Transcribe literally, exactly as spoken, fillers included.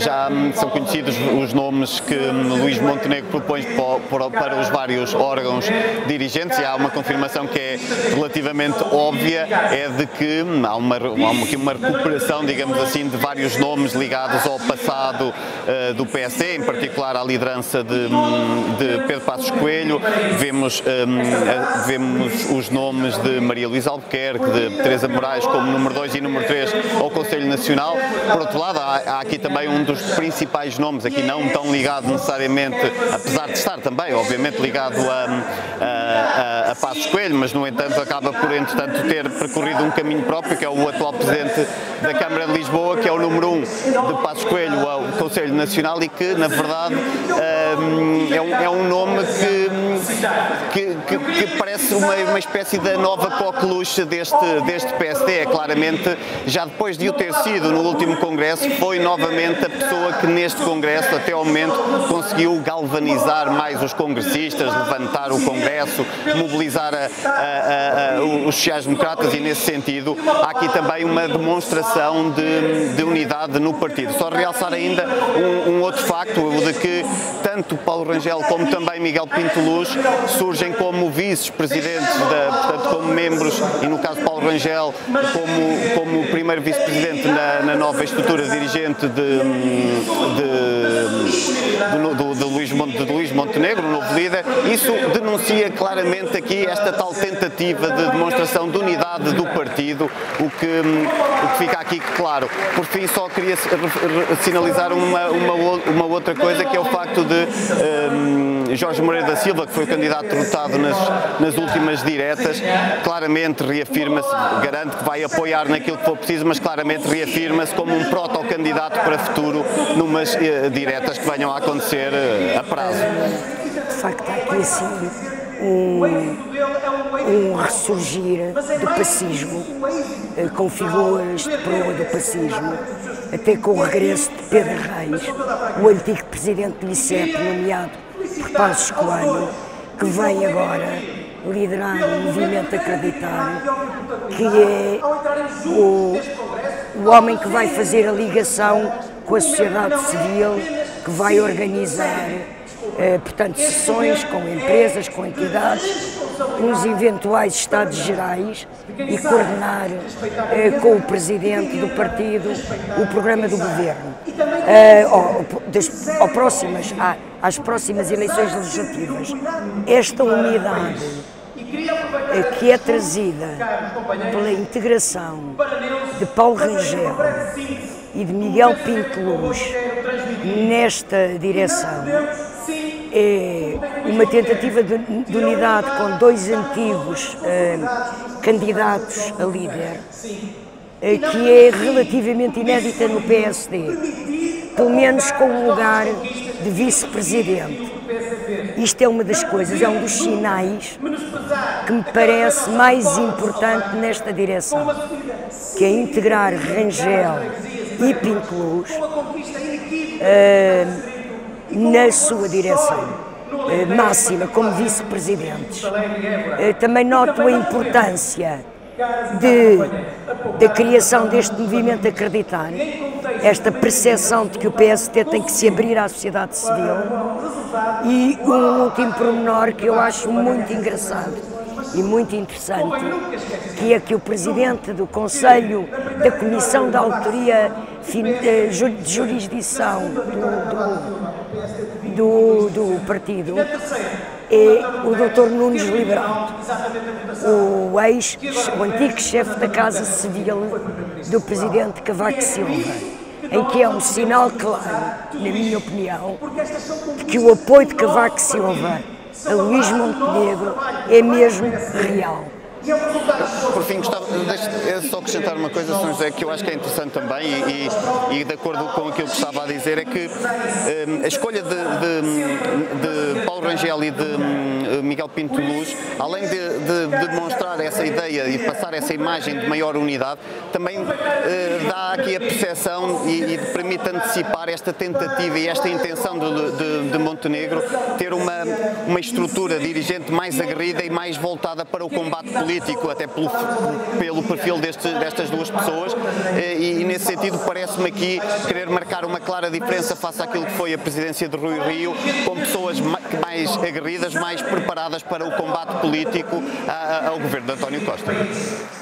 já são conhecidos os nomes que Luís Montenegro propõe para os vários órgãos dirigentes, e há uma confirmação que é relativamente óbvia, é de que há uma, há uma recuperação, digamos assim, de vários nomes ligados ao passado uh, do P S D, em particular à liderança de, de Pedro Passos Coelho. Vemos, um, vemos os nomes de Maria Luísa Albuquerque, de Teresa Moraes como número dois e número três ao Conselho Nacional. Por outro lado, há, há aqui também um dos principais nomes, aqui não tão ligado necessariamente, apesar de estar também, obviamente, ligado a, a, a, a Passos Coelho, mas no entanto acaba por, entretanto, ter percorrido um caminho próprio, que é o atual Presidente da Câmara de Lisboa, que é o número um de Passos Coelho ao Conselho Nacional, e que, na verdade, é um, é um nome que, que, que, que parece uma, uma espécie da nova coqueluche deste, deste P S D. É claramente, já depois de o ter sido no último Congresso, foi novamente a pessoa que neste Congresso, até ao momento, conseguiu galvanizar mais os congressistas, levantar o Congresso, mobilizar a, a, a, a, os sociais-democratas, e nesse sentido há aqui também uma demonstração de, de unidade no partido. Só realçar ainda um, um outro facto, o de que tanto Paulo Rangel como também Miguel Pinto Luz surgem como vice-presidentes, portanto como membros, e no caso Paulo Rangel como, como primeiro vice-presidente na, na nova estrutura dirigente de, de, de, de, de, Luís, de Luís Montenegro, o novo líder. Isso denuncia claramente aqui esta tal tentativa de demonstração de unidade do partido, o que, o que fica aqui claro. Por fim, só queria sinalizar uma, uma, uma outra coisa, que é o facto de um, Jorge Moreira da Silva, que foi o candidato derrotado nas, nas últimas diretas, claramente reafirma-se, garante que vai apoiar naquilo que for preciso, mas claramente reafirma-se como um protocandidato para futuro numas uh, diretas que venham a acontecer uh, a prazo. De facto, há aqui assim um, um ressurgir do passismo, uh, com figuras de proa do passismo, até com o regresso de Pedro Reis, o antigo presidente do I C E P, nomeado por Passos Coelho, que vem agora liderar o movimento Acreditar, que é o, o homem que vai fazer a ligação com a sociedade civil, que vai organizar, eh, portanto, sessões com empresas, com entidades, nos eventuais estados gerais, e coordenar eh, com o presidente do partido o programa do governo, eh, ao, das, ao próximas, à, às próximas eleições legislativas. Esta unidade eh, que é trazida pela integração de Paulo Rangel e de Miguel Pinto Luz nesta direção, é uma tentativa de, de unidade com dois antigos eh, candidatos a líder, eh, que é relativamente inédita no P S D, pelo menos com o lugar de vice-presidente. Isto é uma das coisas, é um dos sinais que me parece mais importante nesta direção, que é integrar Rangel e Pinto Luz eh, na sua direção eh, máxima, como vice-presidentes. Eh, também noto a importância de, da criação deste movimento Acreditar, esta percepção de que o P S D tem que se abrir à sociedade civil. E um último pormenor que eu acho muito engraçado e muito interessante, que é que o presidente do Conselho da Comissão da Autoria de Jurisdição do, do, do, do partido é o doutor Nunes Liberal, o, ex, o antigo chefe da Casa Civil do presidente Cavaco Silva, em que é um sinal claro, na minha opinião, de que o apoio de Cavaco Silva a Luís Montenegro é mesmo real. Por fim, Gustavo, deixe-me só acrescentar uma coisa, São José, que eu acho que é interessante também, e, e, e de acordo com aquilo que estava a dizer, é que um, a escolha de, de, de Paulo Rangel e de um, Miguel Pinto Luz, além de, de, de demonstrar essa ideia e passar essa imagem de maior unidade, também uh, dá aqui a percepção e, e permite antecipar esta tentativa e esta intenção de, de, de Montenegro ter uma, uma estrutura dirigente mais aguerrida e mais voltada para o combate político político, até pelo, pelo perfil deste, destas duas pessoas, e, e nesse sentido parece-me aqui querer marcar uma clara diferença face àquilo que foi a presidência de Rui Rio, com pessoas mais aguerridas, mais preparadas para o combate político ao governo de António Costa.